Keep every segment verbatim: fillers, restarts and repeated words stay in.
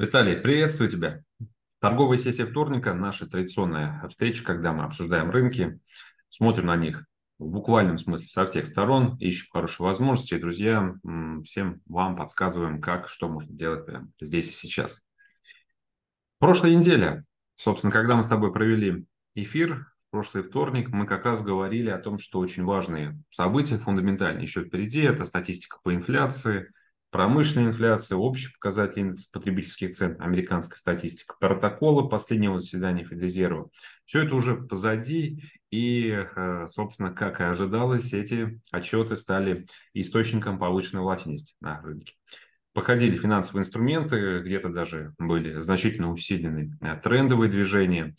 Виталий, приветствую тебя. Торговая сессия вторника – наша традиционная встреча, когда мы обсуждаем рынки, смотрим на них в буквальном смысле со всех сторон, ищем хорошие возможности. И, друзья, всем вам подсказываем, как, что можно делать прямо здесь и сейчас. Прошлой неделе, собственно, когда мы с тобой провели эфир, прошлый вторник, мы как раз говорили о том, что очень важные события, фундаментальные, еще впереди. Это статистика по инфляции, промышленная индекс общий показатель индекса потребительских цен, американская статистика, протоколы последнего заседания Федрезерва. Все это уже позади, и, собственно, как и ожидалось, эти отчеты стали источником повышенной волатильности на рынке. Походили финансовые инструменты, где-то даже были значительно усилены трендовые движения.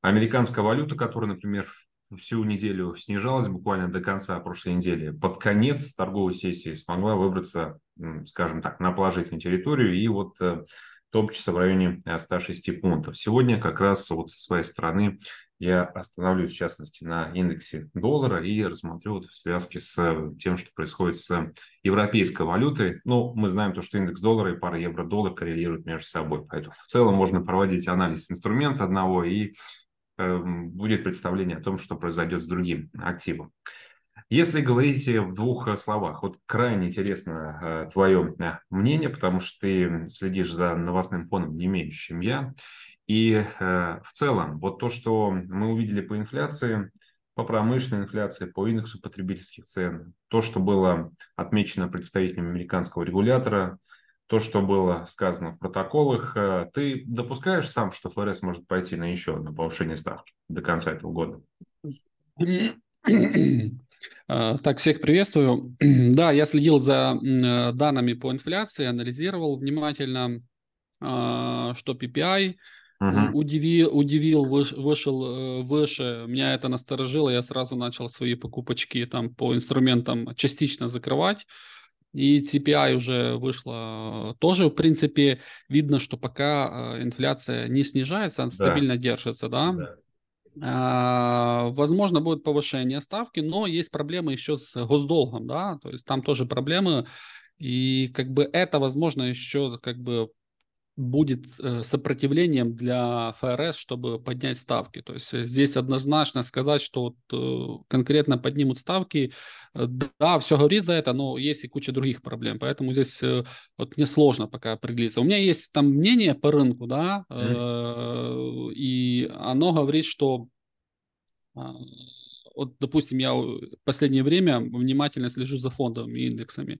Американская валюта, которая, например, всю неделю снижалась, буквально до конца прошлой недели, под конец торговой сессии смогла выбраться, скажем так, на положительную территорию и вот топчется в районе ста шести пунктов. Сегодня как раз вот со своей стороны я остановлюсь в частности на индексе доллара и рассмотрю вот в связке с тем, что происходит с европейской валютой. Но мы знаем то, что индекс доллара и пара евро-доллар коррелируют между собой, поэтому в целом можно проводить анализ инструмента одного и будет представление о том, что произойдет с другим активом. Если говорить в двух словах, вот крайне интересно твое мнение, потому что ты следишь за новостным фоном не меньше, чем я. И в целом, вот то, что мы увидели по инфляции, по промышленной инфляции, по индексу потребительских цен, то, что было отмечено представителями американского регулятора, то, что было сказано в протоколах, ты допускаешь сам, что ФРС может пойти на еще одно повышение ставки до конца этого года? Так, всех приветствую. Да, я следил за данными по инфляции, анализировал внимательно, что пи пи ай угу. удивил, удивил, вышел выше. Меня это насторожило, я сразу начал свои покупочки там по инструментам частично закрывать. И си пи ай уже вышло тоже, в принципе, видно, что пока инфляция не снижается, она да. стабильно держится, да. да. А, возможно, будет повышение ставки, но есть проблемы еще с госдолгом, да, то есть там тоже проблемы, и как бы это, возможно, еще как бы будет сопротивлением для ФРС, чтобы поднять ставки. То есть здесь однозначно сказать, что вот конкретно поднимут ставки, да, все говорит за это, но есть и куча других проблем, поэтому здесь вот мне сложно пока определиться. У меня есть там мнение по рынку, да, mm-hmm. и оно говорит, что вот, допустим, я в последнее время внимательно слежу за фондовыми индексами,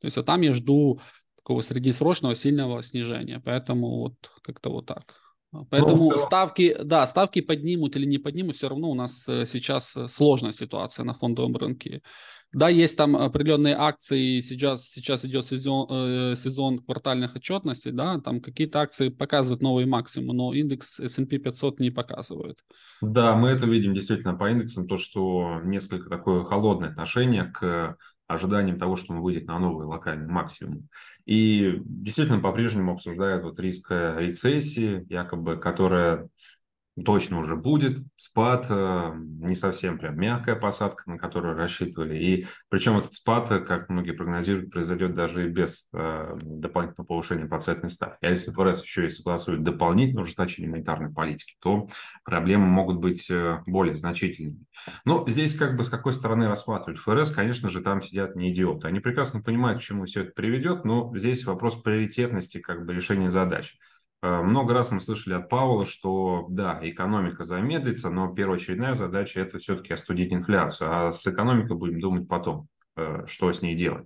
то есть вот там я жду такого среднесрочного сильного снижения. Поэтому вот как-то вот так. Поэтому ставки, да, ставки поднимут или не поднимут, все равно у нас сейчас сложная ситуация на фондовом рынке. Да, есть там определенные акции, сейчас, сейчас идет сезон, э, сезон квартальных отчетностей, да, там какие-то акции показывают новые максимумы, но индекс эс энд пи пятьсот не показывает. Да, мы это видим действительно по индексам, то, что несколько такое холодное отношение к ожиданием того, что он выйдет на новый локальный максимум. И действительно по-прежнему обсуждают вот риск рецессии, якобы, которая точно уже будет, спад, не совсем прям мягкая посадка, на которую рассчитывали. И причем этот спад, как многие прогнозируют, произойдет даже и без э, дополнительного повышения процентной ставки. А если ФРС еще и согласует дополнительное ужесточение монетарной политики, то проблемы могут быть более значительными. Но здесь как бы с какой стороны рассматривать? ФРС, конечно же, там сидят не идиоты. Они прекрасно понимают, к чему все это приведет, но здесь вопрос приоритетности как бы решения задачи. Много раз мы слышали от Павла, что да, экономика замедлится, но первоочередная задача – это все-таки остудить инфляцию, а с экономикой будем думать потом, что с ней делать.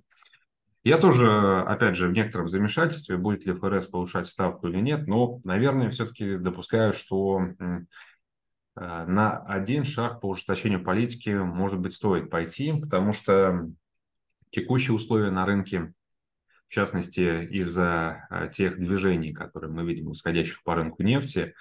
Я тоже, опять же, в некотором замешательстве, будет ли ФРС повышать ставку или нет, но, наверное, все-таки допускаю, что на один шаг по ужесточению политики, может быть, стоит пойти, потому что текущие условия на рынке, в частности, из-за тех движений, которые мы видим, исходящих по рынку нефти,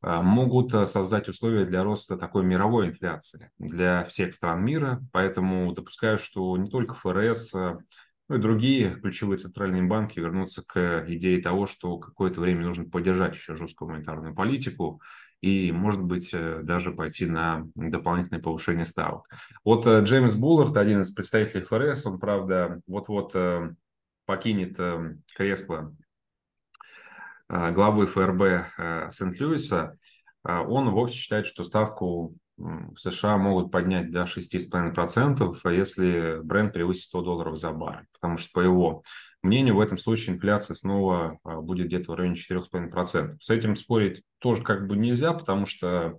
могут создать условия для роста такой мировой инфляции для всех стран мира. Поэтому допускаю, что не только ФРС, но и другие ключевые центральные банки вернутся к идее того, что какое-то время нужно поддержать еще жесткую монетарную политику и, может быть, даже пойти на дополнительное повышение ставок. Вот Джеймс Буллард, один из представителей ФРС, он, правда, вот-вот покинет кресло главы ФРБ Сент-Луиса, он вовсе считает, что ставку в США могут поднять до шести с половиной процентов, если Brent превысит сто долларов за баррель, потому что, по его мнению, в этом случае инфляция снова будет где-то в районе четырёх с половиной процентов. С этим спорить тоже как бы нельзя, потому что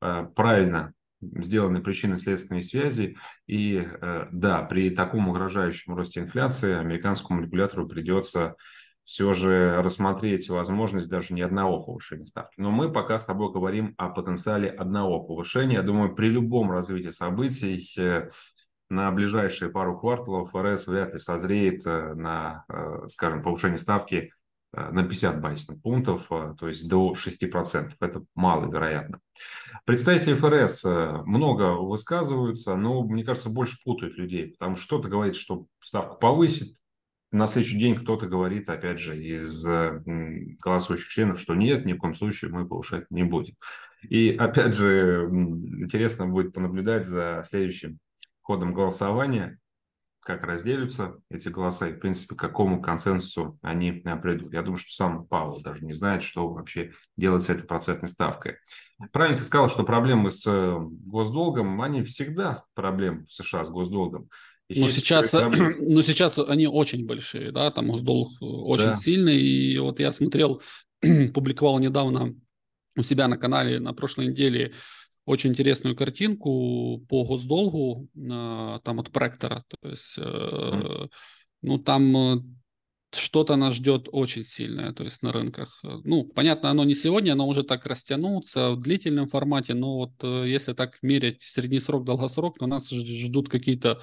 правильно сделаны причинно-следственные связи, и да, при таком угрожающем росте инфляции американскому регулятору придется все же рассмотреть возможность даже не одного повышения ставки. Но мы пока с тобой говорим о потенциале одного повышения. Я думаю, при любом развитии событий на ближайшие пару кварталов ФРС вряд ли созреет на, скажем, повышение ставки на пятьдесят базисных пунктов, то есть до шести процентов. Это маловероятно. Представители ФРС много высказываются, но, мне кажется, больше путают людей, потому что кто-то говорит, что ставку повысит, на следующий день кто-то говорит, опять же, из голосующих членов, что нет, ни в коем случае мы повышать не будем. И, опять же, интересно будет понаблюдать за следующим ходом голосования, как разделятся эти голоса и, в принципе, к какому консенсусу они придут. Я думаю, что сам Павел даже не знает, что вообще делать с этой процентной ставкой. Правильно ты сказал, что проблемы с госдолгом, они всегда проблемы в США с госдолгом. Но сейчас, но сейчас они очень большие, да, там госдолг очень да. сильный, и вот я смотрел, публиковал недавно у себя на канале на прошлой неделе очень интересную картинку по госдолгу, там от Пректора, то есть, mm. ну, там что-то нас ждет очень сильное, то есть на рынках. Ну, понятно, оно не сегодня, оно уже так растянутся в длительном формате, но вот если так мерять средний срок, долгосрок, то нас ждут какие-то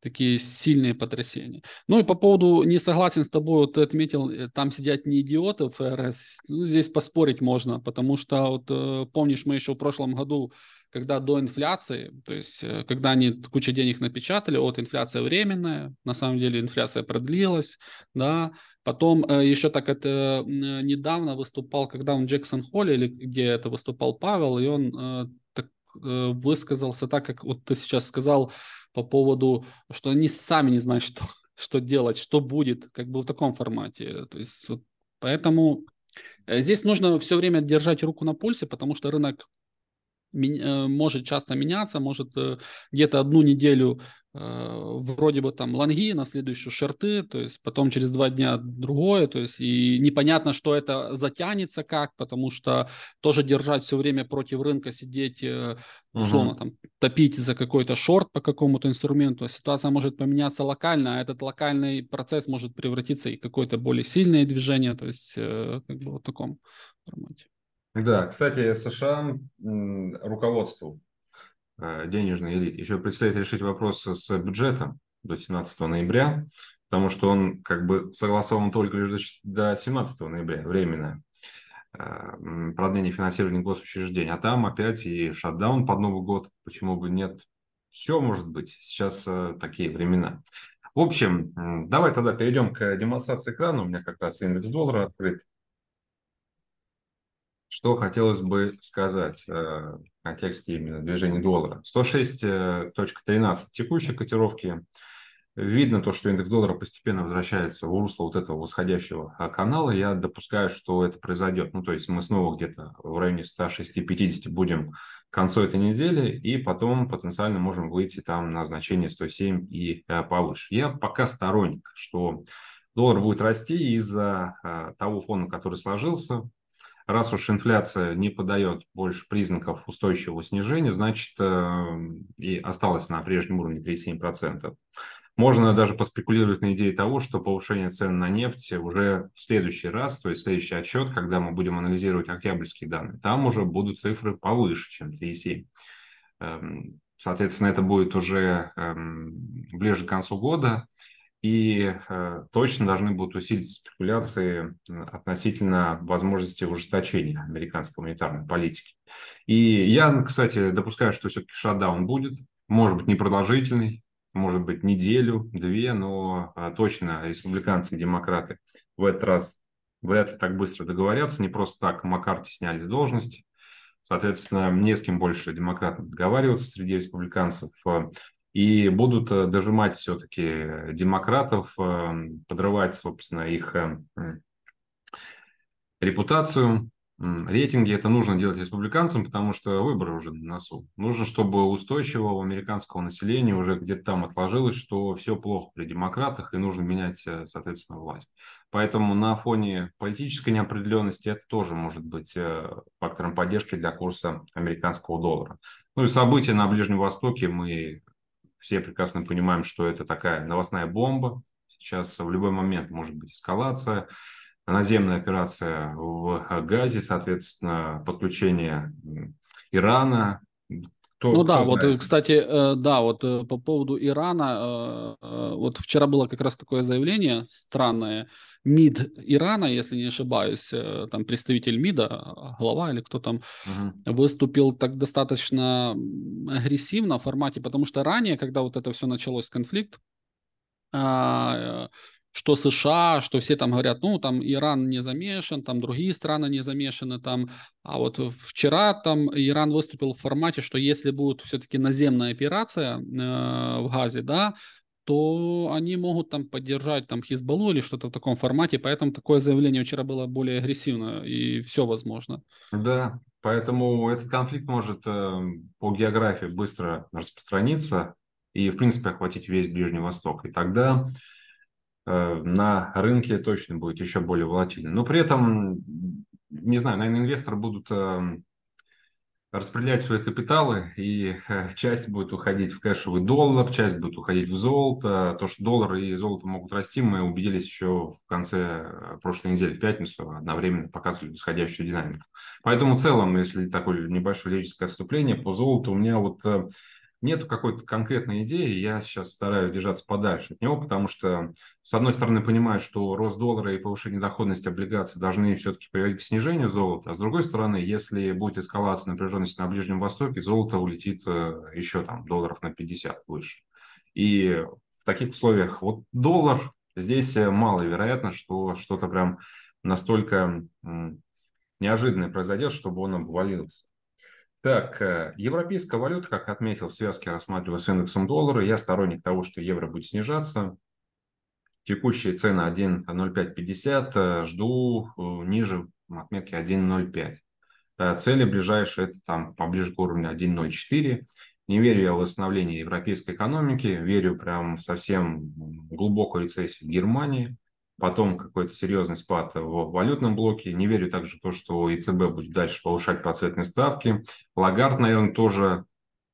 такие сильные потрясения. Ну и по поводу, не согласен с тобой, вот ты отметил, там сидят не идиоты ФРС, ну, здесь поспорить можно, потому что, вот помнишь, мы еще в прошлом году, когда до инфляции, то есть когда они кучу денег напечатали, вот инфляция временная, на самом деле инфляция продлилась, да, потом еще так это недавно выступал, когда он в Джексон-Холле, или где это выступал Павел, и он так высказался так, как вот ты сейчас сказал, по поводу, что они сами не знают, что, что делать, что будет, как бы в таком формате. То есть, вот, поэтому здесь нужно все время держать руку на пульсе, потому что рынок ми- может часто меняться, может где-то одну неделю э, вроде бы там лонги, на следующую шорты, то есть потом через два дня другое, то есть и непонятно, что это затянется как, потому что тоже держать все время против рынка, сидеть э, условно, угу. там, топить за какой-то шорт по какому-то инструменту, ситуация может поменяться локально, а этот локальный процесс может превратиться и в какое-то более сильное движение, то есть э, как бы вот в таком формате. Да, кстати, США руководству денежной элите еще предстоит решить вопрос с бюджетом до семнадцатого ноября, потому что он как бы согласован только лишь до семнадцатого ноября, временно. Продление финансирования госучреждений, а там опять и шатдаун под Новый год, почему бы нет, все может быть, сейчас такие времена. В общем, давай тогда перейдем к демонстрации экрана, у меня как раз индекс доллара открыт. Что хотелось бы сказать в контексте именно движения доллара. сто шесть точка тринадцать текущей котировки. Видно то, что индекс доллара постепенно возвращается в русло вот этого восходящего канала. Я допускаю, что это произойдет. Ну, то есть мы снова где-то в районе ста шести пятидесяти будем к концу этой недели, и потом потенциально можем выйти там на значение сто семь и повыше. Я пока сторонник, что доллар будет расти из-за того фона, который сложился. Раз уж инфляция не подает больше признаков устойчивого снижения, значит, и осталась на прежнем уровне тридцать семь процентов. Можно даже поспекулировать на идее того, что повышение цен на нефть уже в следующий раз, то есть следующий отчет, когда мы будем анализировать октябрьские данные, там уже будут цифры повыше, чем три и семь. Соответственно, это будет уже ближе к концу года, и точно должны будут усилиться спекуляции относительно возможности ужесточения американской монетарной политики. И я, кстати, допускаю, что все-таки шатдаун будет, может быть, не продолжительный, может быть, неделю, две, но точно республиканцы и демократы в этот раз вряд ли так быстро договорятся. Не просто так Маккарти сняли с должности. Соответственно, не с кем больше демократам договариваться среди республиканцев. И будут дожимать все-таки демократов, подрывать, собственно, их репутацию, рейтинги. Это нужно делать республиканцам, потому что выборы уже на носу. Нужно, чтобы устойчиво у американского населения уже где-то там отложилось, что все плохо при демократах и нужно менять, соответственно, власть. Поэтому на фоне политической неопределенности это тоже может быть фактором поддержки для курса американского доллара. Ну и события на Ближнем Востоке, мы все прекрасно понимаем, что это такая новостная бомба. Сейчас в любой момент может быть эскалация. Наземная операция в Газе, соответственно, подключение Ирана. Кто, ну кто да, знает? Вот, кстати, да, вот по поводу Ирана, вот вчера было как раз такое заявление странное. МИД Ирана, если не ошибаюсь, там представитель МИДа, глава или кто там, угу. выступил так достаточно агрессивно в формате, потому что ранее, когда вот это все началось, конфликт, что США, что все там говорят, ну, там Иран не замешан, там другие страны не замешаны, там, а вот вчера там Иран выступил в формате, что если будет все-таки наземная операция э, в Газе, да, то они могут там поддержать там Хизбаллу или что-то в таком формате, поэтому такое заявление вчера было более агрессивно, и все возможно. Да, поэтому этот конфликт может э, по географии быстро распространиться и, в принципе, охватить весь Ближний Восток, и тогда на рынке точно будет еще более волатильно. Но при этом, не знаю, наверное, инвесторы будут распределять свои капиталы, и часть будет уходить в кэшевый доллар, часть будет уходить в золото. То, что доллар и золото могут расти, мы убедились еще в конце прошлой недели, в пятницу, одновременно показывали восходящую динамику. Поэтому в целом, если такое небольшое лирическое отступление, по золоту у меня вот... Нету какой-то конкретной идеи, я сейчас стараюсь держаться подальше от него, потому что, с одной стороны, понимаю, что рост доллара и повышение доходности облигаций должны все-таки приводить к снижению золота, а с другой стороны, если будет эскалация напряженности на Ближнем Востоке, золото улетит еще там долларов на пятьдесят выше. И в таких условиях вот доллар, здесь маловероятно, что что-то прям настолько неожиданное произойдет, чтобы он обвалился. Так, европейская валюта, как отметил, в связке рассматриваю с индексом доллара. Я сторонник того, что евро будет снижаться. Текущие цены один ноль пять пятьдесят, жду ниже отметки один ноль пять. Цели ближайшие, это там поближе к уровню один ноль четыре. Не верю я в восстановление европейской экономики, верю прям в совсем глубокую рецессию в Германии. Потом какой-то серьезный спад в валютном блоке. Не верю также в то, что ЕЦБ будет дальше повышать процентные ставки. Лагард, наверное, тоже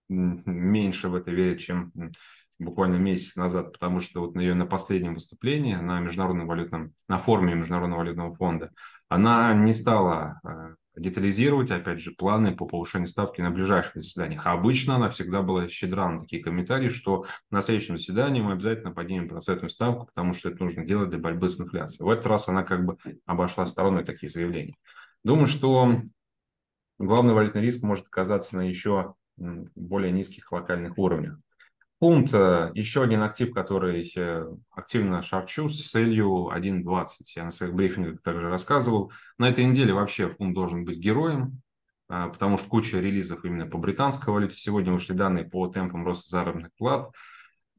меньше в это верит, чем буквально месяц назад, потому что вот на ее на последнем выступлении на международном валютном, на форуме Международного валютного фонда она не стала детализировать, опять же, планы по повышению ставки на ближайших заседаниях. А обычно она всегда была щедра на такие комментарии, что на следующем заседании мы обязательно поднимем процентную ставку, потому что это нужно делать для борьбы с инфляцией. В этот раз она как бы обошла стороной такие заявления. Думаю, что главный валютный риск может оказаться на еще более низких локальных уровнях. Фунт, еще один актив, который активно шарчу с целью один двадцать. Я на своих брифингах также рассказывал. На этой неделе вообще фунт должен быть героем, потому что куча релизов именно по британской валюте. Сегодня вышли данные по темпам роста заработных плат.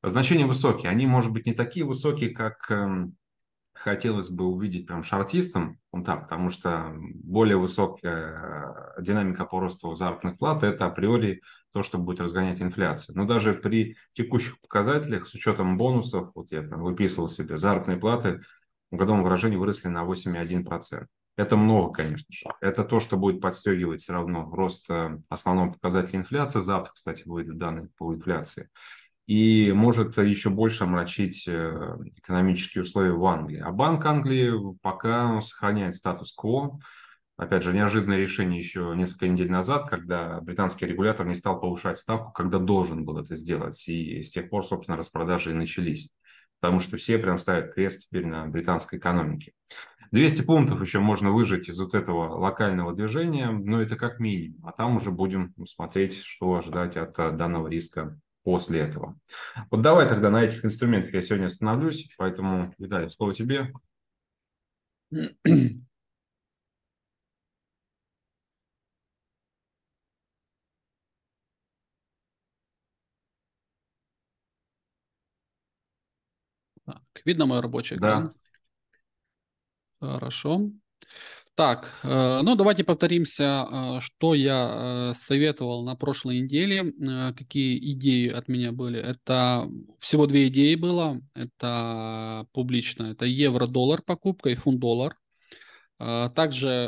Значения высокие. Они, может быть, не такие высокие, как хотелось бы увидеть прям шортистам, потому что более высокая динамика по росту заработных плат – это априори то, что будет разгонять инфляцию. Но даже при текущих показателях, с учетом бонусов, вот я прям выписывал себе, заработные платы в годовом выражении выросли на восемь целых одна десятая процента. Это много, конечно же. Это то, что будет подстегивать все равно рост основного показателя инфляции. Завтра, кстати, выйдут данные по инфляции. И может еще больше омрачить экономические условия в Англии. А Банк Англии пока сохраняет статус-кво. Опять же, неожиданное решение еще несколько недель назад, когда британский регулятор не стал повышать ставку, когда должен был это сделать. И с тех пор, собственно, распродажи и начались. Потому что все прям ставят крест теперь на британской экономике. двести пунктов еще можно выжать из вот этого локального движения, но это как минимум. А там уже будем смотреть, что ожидать от данного риска после этого. Вот давай тогда на этих инструментах я сегодня остановлюсь. Поэтому, Виталий, слово тебе. Видно мой рабочий экран? Да. Хорошо. Так, ну давайте повторимся, что я советовал на прошлой неделе, какие идеи от меня были. Это всего две идеи было, это публично, это евро-доллар покупка и фунт-доллар. Также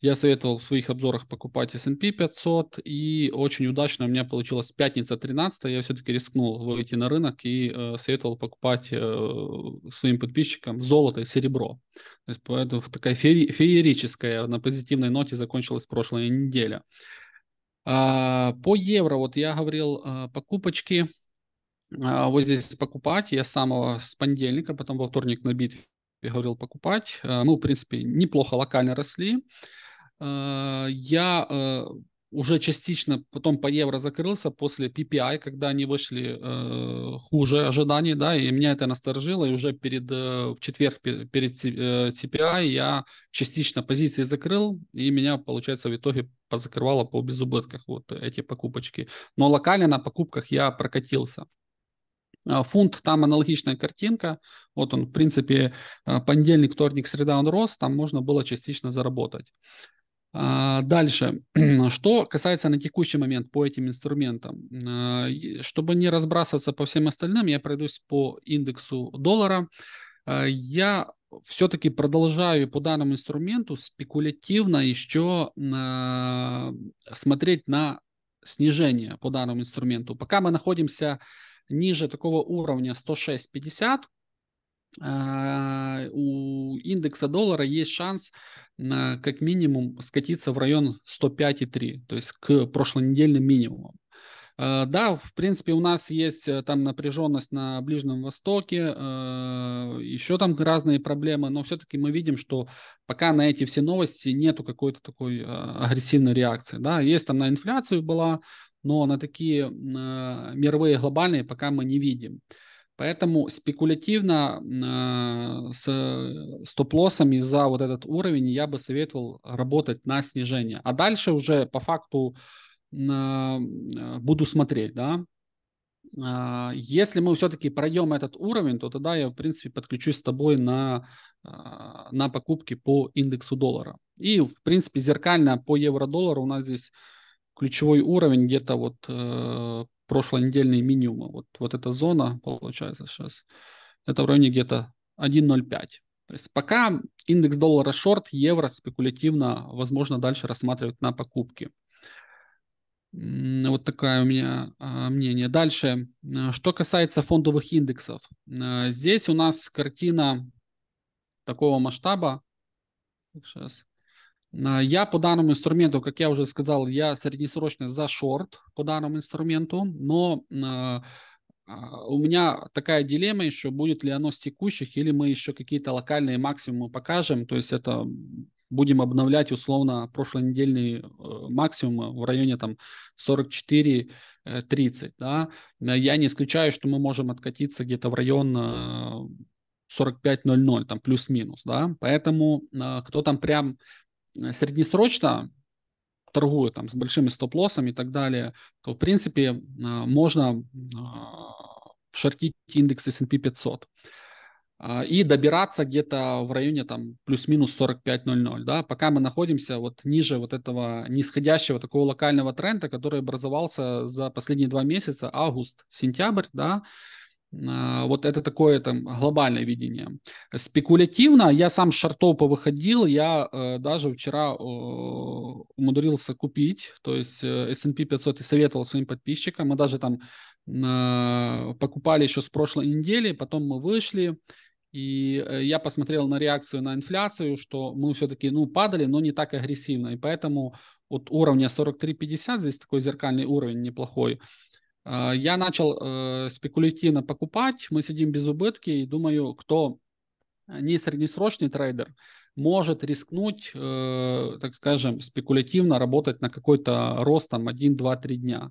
я советовал в своих обзорах покупать эс энд пи пятьсот, и очень удачно у меня получилось пятница тринадцатое, я все-таки рискнул выйти на рынок и советовал покупать своим подписчикам золото и серебро. То есть поэтому такая феери- феерическая на позитивной ноте закончилась прошлая неделя. По евро, вот я говорил, покупочки вот здесь покупать, я с самого с понедельника, потом во вторник на битве я говорил покупать. Мы, в принципе, неплохо локально росли. Я уже частично потом по евро закрылся после пи пи ай, когда они вышли хуже ожиданий, да, и меня это насторожило. И уже перед, в четверг перед си пи ай я частично позиции закрыл, и меня, получается, в итоге позакрывало по безубытках вот эти покупочки. Но локально на покупках я прокатился. Фунт, там аналогичная картинка, вот он, в принципе, понедельник, вторник, среда он рос, там можно было частично заработать. Дальше, что касается на текущий момент по этим инструментам, чтобы не разбрасываться по всем остальным, я пройдусь по индексу доллара. Я все-таки продолжаю по данному инструменту спекулятивно еще смотреть на снижение по данному инструменту. Пока мы находимся ниже такого уровня сто шесть пятьдесят у индекса доллара есть шанс как минимум скатиться в район сто пять и три, то есть к прошлонедельным минимумам. Да, в принципе, у нас есть там напряженность на Ближнем Востоке, еще там разные проблемы, но все-таки мы видим, что пока на эти все новости нету какой-то такой агрессивной реакции. Да, есть там на инфляцию была, но на такие э, мировые глобальные пока мы не видим. Поэтому спекулятивно э, с стоп-лоссами за вот этот уровень я бы советовал работать на снижение. А дальше уже по факту э, буду смотреть, да. Э, если мы все-таки пройдем этот уровень, то тогда я, в принципе, подключусь с тобой на, э, на покупки по индексу доллара. И, в принципе, зеркально по евро-доллару у нас здесь ключевой уровень где-то вот э, прошлонедельный минимум. Вот, вот эта зона получается сейчас. Это в районе где-то один ноль пять. То есть пока индекс доллара шорт, евро спекулятивно, возможно, дальше рассматривать на покупки. Вот такое у меня э, мнение. Дальше, что касается фондовых индексов. Э, здесь у нас картина такого масштаба. Сейчас. Я по данному инструменту, как я уже сказал, я среднесрочно за шорт по данному инструменту, но э, у меня такая дилемма еще, будет ли оно с текущих, или мы еще какие-то локальные максимумы покажем, то есть это будем обновлять условно прошлонедельный максимум в районе там сорок четыре тридцать, да? Я не исключаю, что мы можем откатиться где-то в район сорок пять ноль ноль, там плюс-минус, да, поэтому э, кто там прям среднесрочно торгую там с большими стоп-лоссами и так далее, то, в принципе, можно шортить индекс эс энд пи пятьсот и добираться где-то в районе там плюс-минус сорок пять ноль ноль, да, пока мы находимся вот ниже вот этого нисходящего такого локального тренда, который образовался за последние два месяца, август, сентябрь, да. Вот это такое там глобальное видение. Спекулятивно я сам с шортов повыходил, я э, даже вчера э, умудрился купить, то есть э, эс энд пи пятьсот и советовал своим подписчикам. Мы даже там э, покупали еще с прошлой недели, потом мы вышли, и э, я посмотрел на реакцию на инфляцию, что мы все-таки ну, падали, но не так агрессивно, и поэтому от уровня сорок три пятьдесят, здесь такой зеркальный уровень неплохой, я начал э, спекулятивно покупать, мы сидим без убытки, и думаю, кто не среднесрочный трейдер, может рискнуть, э, так скажем, спекулятивно работать на какой-то рост там один, два, три дня.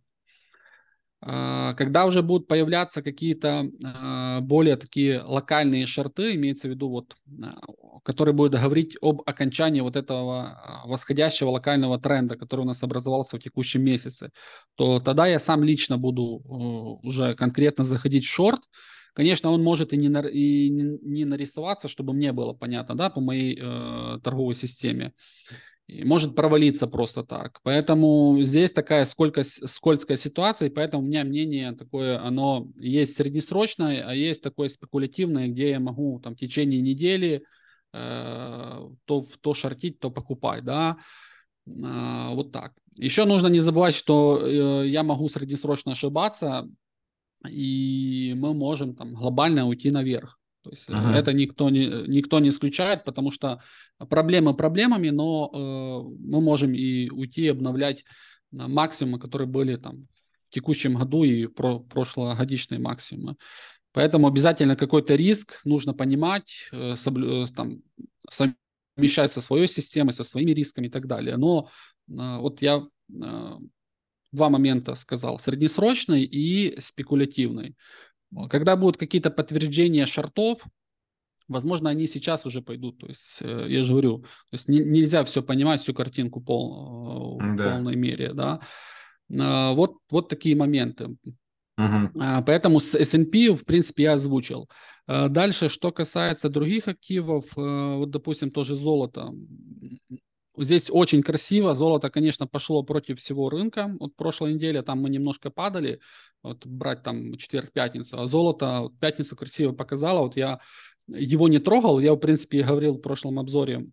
Э, когда уже будут появляться какие-то э, более такие локальные шорты, имеется в виду, вот, э, которые будут говорить об окончании вот этого восходящего локального тренда, который у нас образовался в текущем месяце, то тогда я сам лично буду уже конкретно заходить в шорт, Конечно, он может и не, на, и не нарисоваться, чтобы мне было понятно, да, по моей э, торговой системе. И может провалиться просто так. Поэтому здесь такая сколько, скользкая ситуация, и поэтому у меня мнение такое, оно есть среднесрочное, а есть такое спекулятивное, где я могу там в течение недели э, то, то шортить, то покупать, да. Э, вот так. Еще нужно не забывать, что э, я могу среднесрочно ошибаться, и мы можем там глобально уйти наверх. То есть ага. это никто не, никто не исключает, потому что проблемы проблемами, но э, мы можем и уйти обновлять максимумы, которые были там в текущем году и про, прошлогодичные максимумы. Поэтому обязательно какой-то риск нужно понимать, э, соблю, э, там, совмещать со своей системой, со своими рисками и так далее. Но э, вот я... Э, Два момента сказал, среднесрочный и спекулятивный. Когда будут какие-то подтверждения шортов, возможно, они сейчас уже пойдут. То есть, я же говорю, то есть нельзя все понимать, всю картинку пол, да. в полной мере. Да? Вот, вот такие моменты. Угу. Поэтому с эс энд пи, в принципе, я озвучил. Дальше, что касается других активов, вот, допустим, тоже золото. Здесь очень красиво. Золото, конечно, пошло против всего рынка. Вот прошлой неделе там мы немножко падали. Вот брать там четверг-пятницу. А золото вот, пятницу красиво показало. Вот я его не трогал. Я, в принципе, говорил в прошлом обзоре,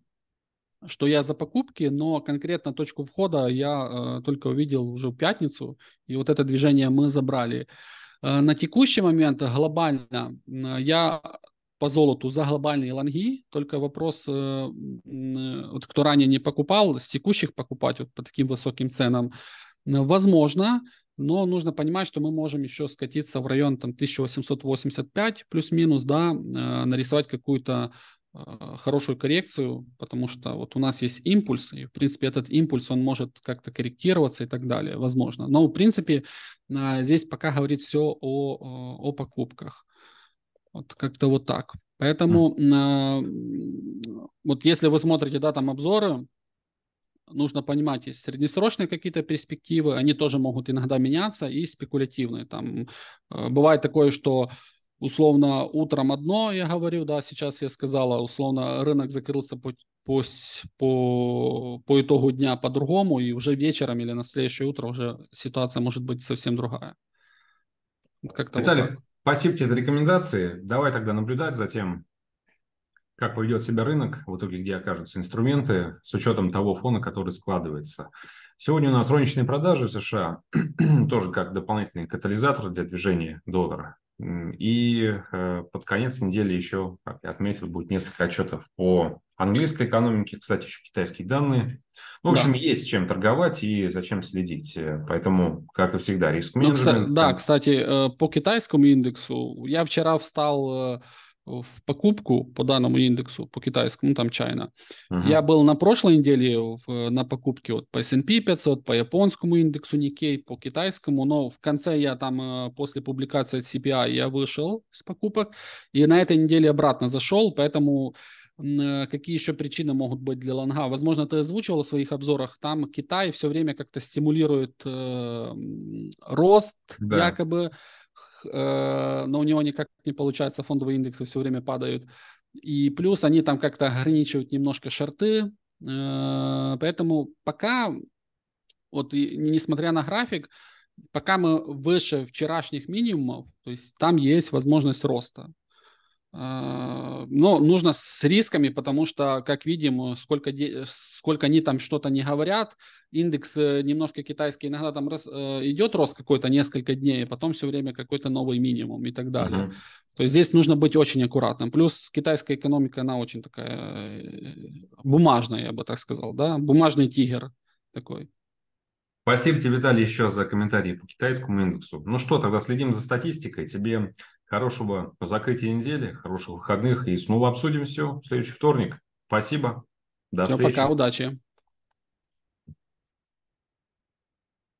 что я за покупки, но конкретно точку входа я э, только увидел уже в пятницу. И вот это движение мы забрали. Э, на текущий момент глобально э, я... по золоту за глобальные лонги, только вопрос, вот кто ранее не покупал, с текущих покупать вот по таким высоким ценам, возможно, но нужно понимать, что мы можем еще скатиться в район там, тысяча восемьсот восемьдесят пять плюс-минус, да, нарисовать какую-то хорошую коррекцию, потому что вот у нас есть импульс, и в принципе этот импульс, он может как-то корректироваться и так далее, возможно. Но в принципе здесь пока говорит все о, о покупках. Вот как-то вот так. Поэтому э, вот если вы смотрите, да, там обзоры, нужно понимать, есть среднесрочные какие-то перспективы, они тоже могут иногда меняться, и спекулятивные. Там э, бывает такое, что условно утром одно, я говорю, да, сейчас я сказала, условно рынок закрылся по, по, по, по итогу дня по-другому, и уже вечером или на следующее утро уже ситуация может быть совсем другая. Как-то вот так. Спасибо тебе за рекомендации. Давай тогда наблюдать за тем, как поведет себя рынок, в итоге где окажутся инструменты, с учетом того фона, который складывается. Сегодня у нас розничные продажи в США, тоже как дополнительный катализатор для движения доллара. И э, под конец недели еще, как я отметил, будет несколько отчетов по английской экономике, кстати, еще китайские данные. В общем, да. есть чем торговать и зачем следить. Поэтому, как и всегда, риск-менеджмент. Ну, да, кстати, по китайскому индексу я вчера встал в покупку по данному индексу, по китайскому, там China. Угу. Я был на прошлой неделе в, на покупке вот по эс энд пи пятьсот, по японскому индексу НИКЕЙ, по китайскому, но в конце я там после публикации си пи ай я вышел с покупок и на этой неделе обратно зашел, поэтому... Какие еще причины могут быть для лонга? Возможно, ты озвучивал в своих обзорах, там Китай все время как-то стимулирует э, рост, да. якобы, э, но у него никак не получается, фондовые индексы все время падают. И плюс они там как-то ограничивают немножко шорты, э, поэтому пока, вот и, несмотря на график, пока мы выше вчерашних минимумов, то есть там есть возможность роста. Но нужно с рисками, потому что, как видим, сколько, де... сколько они там что-то не говорят, индекс немножко китайский, иногда там рос... идет рост какой-то несколько дней, потом все время какой-то новый минимум и так далее. Mm-hmm. То есть здесь нужно быть очень аккуратным. Плюс китайская экономика, она очень такая бумажная, я бы так сказал, да, бумажный тигр такой. Спасибо тебе, Виталий, еще за комментарии по китайскому индексу. Ну что, тогда следим за статистикой. Тебе хорошего закрытия недели, хороших выходных. И снова обсудим все в следующий вторник. Спасибо. До встречи. Пока, удачи.